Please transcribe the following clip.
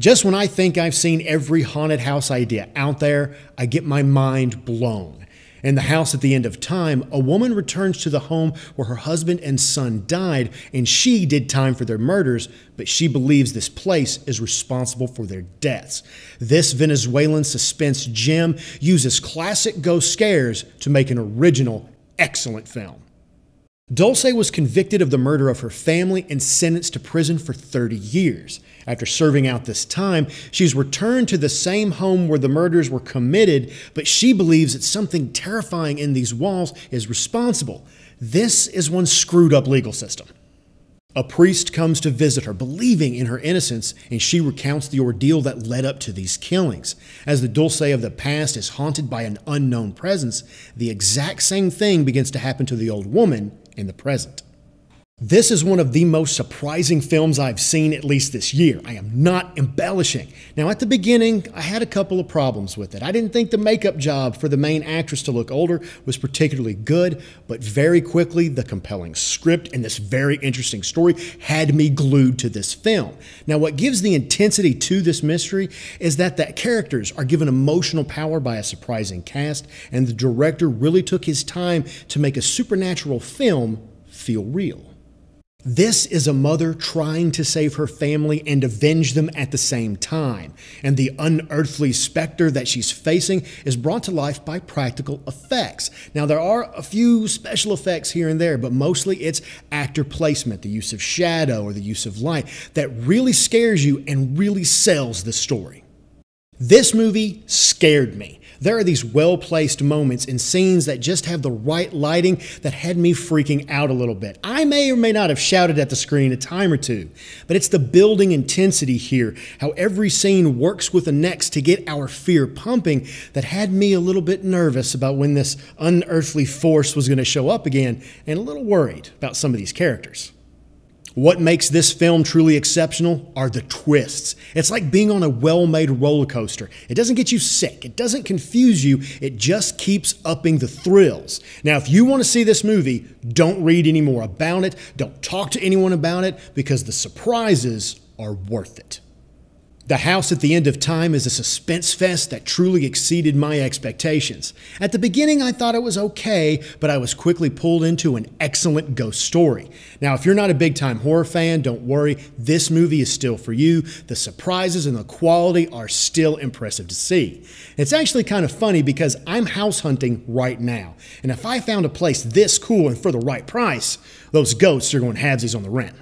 Just when I think I've seen every haunted house idea out there, I get my mind blown. In The House at the End of Time, a woman returns to the home where her husband and son died, and she did time for their murders, but she believes this place is responsible for their deaths. This Venezuelan suspense gem uses classic ghost scares to make an original, excellent film. Dulce was convicted of the murder of her family and sentenced to prison for 30 years. After serving out this time, she's returned to the same home where the murders were committed, but she believes that something terrifying in these walls is responsible. This is one screwed up legal system. A priest comes to visit her, believing in her innocence, and she recounts the ordeal that led up to these killings. As the Dulce of the past is haunted by an unknown presence, the exact same thing begins to happen to the old woman in the present. This is one of the most surprising films I've seen, at least this year. I am not embellishing. Now, at the beginning, I had a couple of problems with it. I didn't think the makeup job for the main actress to look older was particularly good, but very quickly, the compelling script and this very interesting story had me glued to this film. Now, what gives the intensity to this mystery is that characters are given emotional power by a surprising cast, and the director really took his time to make a supernatural film feel real. This is a mother trying to save her family and avenge them at the same time, and the unearthly specter that she's facing is brought to life by practical effects. Now, there are a few special effects here and there, but mostly it's actor placement, the use of shadow or the use of light that really scares you and really sells the story. This movie scared me. There are these well-placed moments and scenes that just have the right lighting that had me freaking out a little bit. I may or may not have shouted at the screen a time or two, but it's the building intensity here, how every scene works with the next to get our fear pumping, that had me a little bit nervous about when this unearthly force was going to show up again, and a little worried about some of these characters. What makes this film truly exceptional are the twists. It's like being on a well-made roller coaster. It doesn't get you sick. It doesn't confuse you. It just keeps upping the thrills. Now, if you want to see this movie, don't read any more about it. Don't talk to anyone about it, because the surprises are worth it. The House at the End of Time is a suspense fest that truly exceeded my expectations. At the beginning, I thought it was okay, but I was quickly pulled into an excellent ghost story. Now, if you're not a big-time horror fan, don't worry. This movie is still for you. The surprises and the quality are still impressive to see. It's actually kind of funny because I'm house hunting right now, and if I found a place this cool and for the right price, those ghosts are going halvesies on the rent.